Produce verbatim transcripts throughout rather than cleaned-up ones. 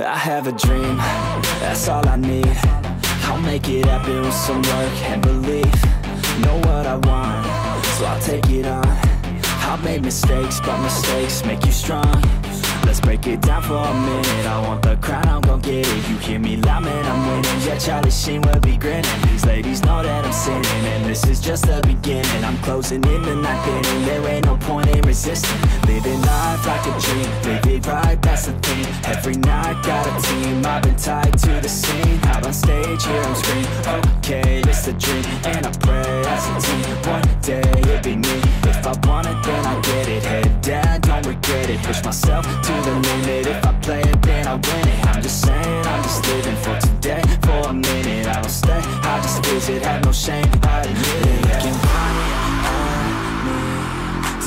I have a dream, that's all I need. I'll make it happen with some work and belief. Know what I want, so I'll take it on. I've made mistakes, but mistakes make you strong. Let's break it down for a minute. I want the crown, I'm gon' get it. You hear me loud, man, I'm winning. Yeah, Charlie Sheen will be grinning. These ladies know that I'm sinning, and this is just the beginning. I'm closing in the ninth inning. There ain't no point in resisting. Living life like a dream, live it right, that's the thing. Every night, got a team, I've been tied to the scene. Out on stage, hear them scream, okay, it's a dream. And I pray as a team, one day it'll be me. If I want it, then I get it. Head down, don't regret it. Push myself to the limit. If I play it, then I win it. I'm just saying, I'm just living for today, for a minute. I don't stay, I just visit. Have no shame, I admit it. Looking right at me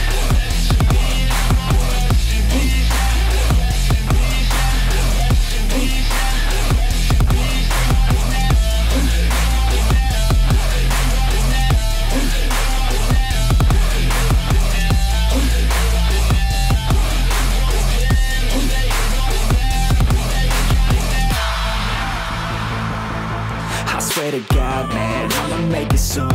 Swear to God, man, I'ma make it soon.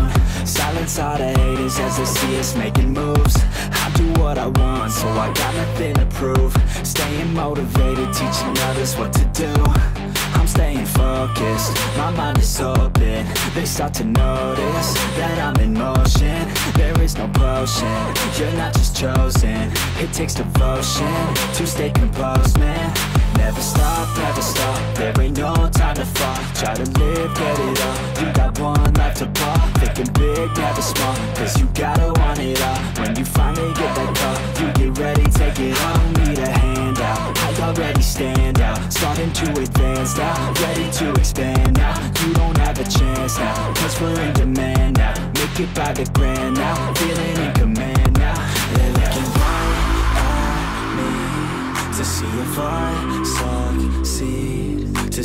Silence all the haters as they see us making moves. I do what I want, so I got nothing to prove. Staying motivated, teaching others what to do. I'm staying focused, my mind is open. They start to notice that I'm in motion. There is no potion, you're not just chosen. It takes devotion to stay composed, man. Never stop, never stop, there ain't no time to fall. Try to live, get it up, you got one life to pop. Thinking big, never small, cause you gotta want it all. When you finally get that call, you get ready, take it on. Need a handout, I already stand out. Starting to advance now, ready to expand now. You don't have a chance now, cause we're in demand now. Make it by the grand now, feeling in command now. They're looking right at me to see if I succeed, to